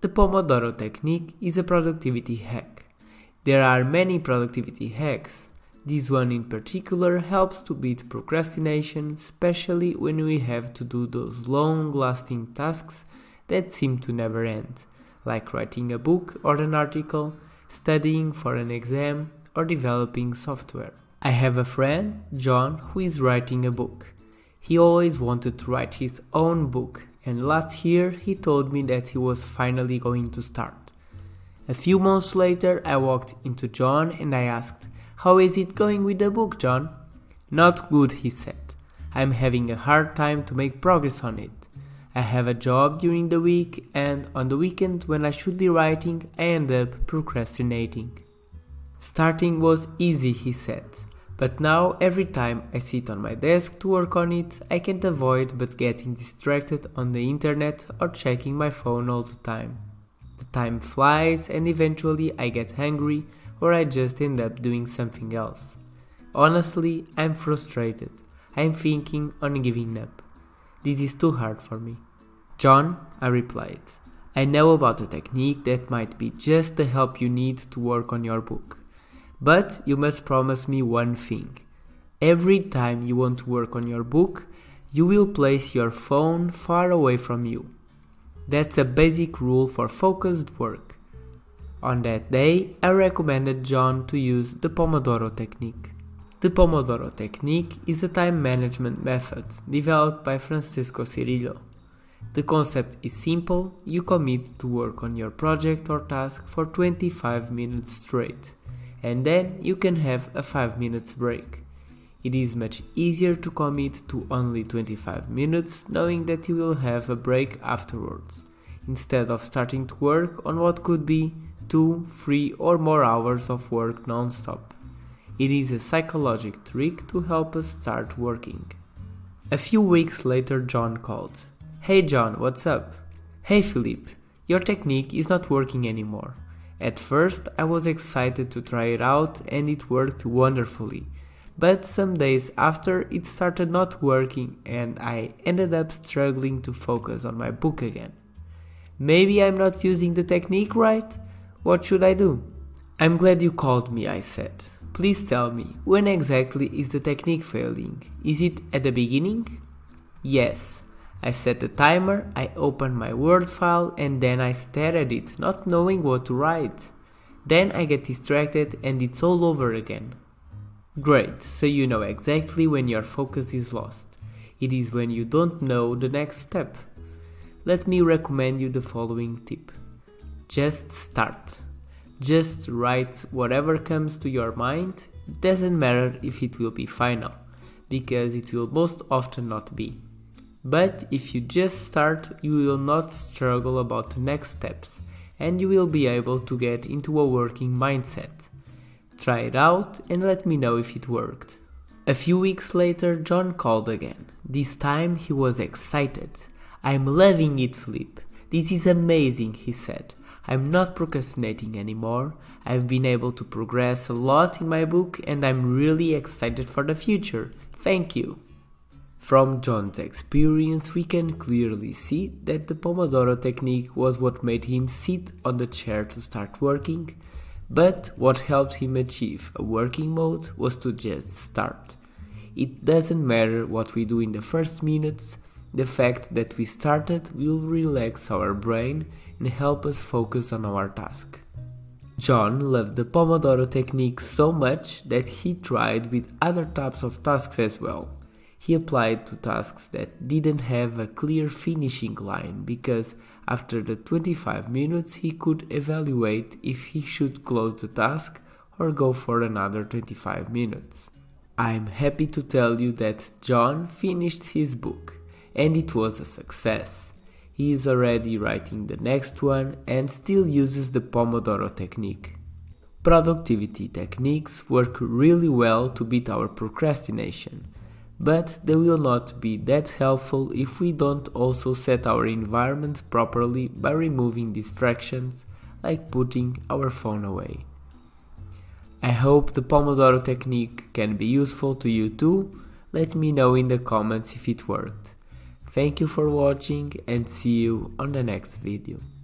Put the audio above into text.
The Pomodoro Technique is a productivity hack. There are many productivity hacks. This one in particular helps to beat procrastination, especially when we have to do those long-lasting tasks that seem to never end, like writing a book or an article, studying for an exam, or developing software. I have a friend, John, who is writing a book. He always wanted to write his own book, and last year he told me that he was finally going to start. A few months later I walked into John and I asked, "How is it going with the book, John?" "Not good," he said. "I'm having a hard time to make progress on it. I have a job during the week, and on the weekend when I should be writing, I end up procrastinating." Starting was easy, he said, but now every time I sit on my desk to work on it, I can't avoid but getting distracted on the internet or checking my phone all the time. The time flies and eventually I get hungry or I just end up doing something else. Honestly, I'm frustrated. I'm thinking on giving up. This is too hard for me. "John," I replied, "I know about a technique that might be just the help you need to work on your book. But you must promise me one thing. Every time you want to work on your book, you will place your phone far away from you. That's a basic rule for focused work." On that day, I recommended John to use the Pomodoro Technique. The Pomodoro Technique is a time management method developed by Francesco Cirillo. The concept is simple: you commit to work on your project or task for 25 minutes straight, and then you can have a 5-minute break. It is much easier to commit to only 25 minutes knowing that you will have a break afterwards, instead of starting to work on what could be 2, 3 or more hours of work non-stop. It is a psychological trick to help us start working. A few weeks later John called. "Hey John, what's up?" "Hey Philippe, your technique is not working anymore. At first I was excited to try it out and it worked wonderfully, but some days after it started not working and I ended up struggling to focus on my book again. Maybe I'm not using the technique right? What should I do?" "I'm glad you called me," I said. "Please tell me, when exactly is the technique failing? Is it at the beginning?" "Yes. I set the timer, I opened my Word file and then I stared at it, not knowing what to write. Then I get distracted and it's all over again." "Great, so you know exactly when your focus is lost. It is when you don't know the next step. Let me recommend you the following tip. Just start. Just write whatever comes to your mind. It doesn't matter if it will be final, because it will most often not be. But if you just start, you will not struggle about the next steps and you will be able to get into a working mindset. Try it out and let me know if it worked." A few weeks later John called again. This time he was excited. "I'm loving it, Philippe. This is amazing," he said. "I'm not procrastinating anymore. I've been able to progress a lot in my book and I'm really excited for the future. Thank you." From John's experience, we can clearly see that the Pomodoro Technique was what made him sit on the chair to start working, but what helped him achieve a working mode was to just start. It doesn't matter what we do in the first minutes, the fact that we started will relax our brain and help us focus on our task. John loved the Pomodoro Technique so much that he tried with other types of tasks as well. He applied to tasks that didn't have a clear finishing line because after the 25 minutes he could evaluate if he should close the task or go for another 25 minutes. I'm happy to tell you that John finished his book and it was a success. He is already writing the next one and still uses the Pomodoro Technique. Productivity techniques work really well to beat our procrastination, but they will not be that helpful if we don't also set our environment properly by removing distractions, like putting our phone away. I hope the Pomodoro Technique can be useful to you too. Let me know in the comments if it worked. Thank you for watching and see you on the next video.